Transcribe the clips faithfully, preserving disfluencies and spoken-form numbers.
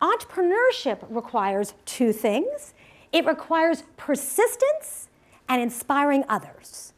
entrepreneurship requires two things. It requires persistence and inspiring others.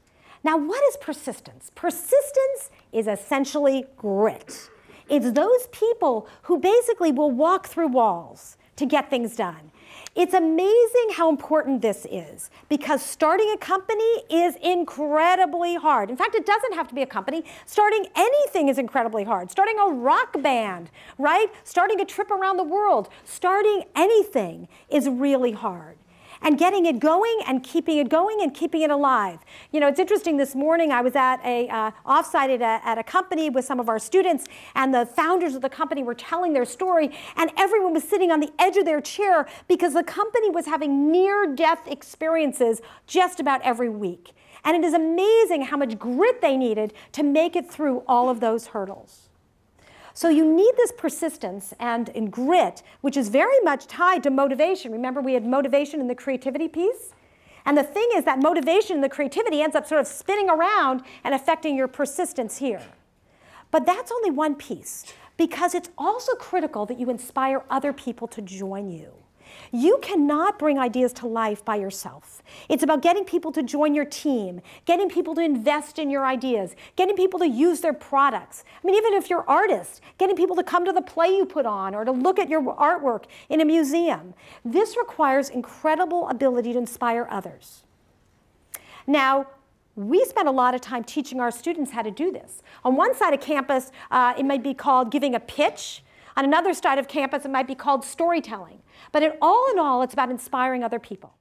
Now, what is persistence? Persistence is essentially grit. It's those people who basically will walk through walls to get things done. It's amazing how important this is, because starting a company is incredibly hard. In fact, it doesn't have to be a company. Starting anything is incredibly hard. Starting a rock band, right? Starting a trip around the world. Starting anything is really hard. And getting it going and keeping it going and keeping it alive. You know, it's interesting, this morning I was at a uh, offsite at a, at a company with some of our students, and the founders of the company were telling their story, and everyone was sitting on the edge of their chair because the company was having near-death experiences just about every week. And it is amazing how much grit they needed to make it through all of those hurdles. So you need this persistence and, and grit, which is very much tied to motivation. Remember, we had motivation in the creativity piece? And the thing is that motivation and the creativity ends up sort of spinning around and affecting your persistence here. But that's only one piece, because it's also critical that you inspire other people to join you. You cannot bring ideas to life by yourself. It's about getting people to join your team, getting people to invest in your ideas, getting people to use their products. I mean, even if you're artists, getting people to come to the play you put on or to look at your artwork in a museum. This requires incredible ability to inspire others. Now, we spend a lot of time teaching our students how to do this. On one side of campus, uh, it might be called giving a pitch. On another side of campus, it might be called storytelling. But in all in all, it's about inspiring other people.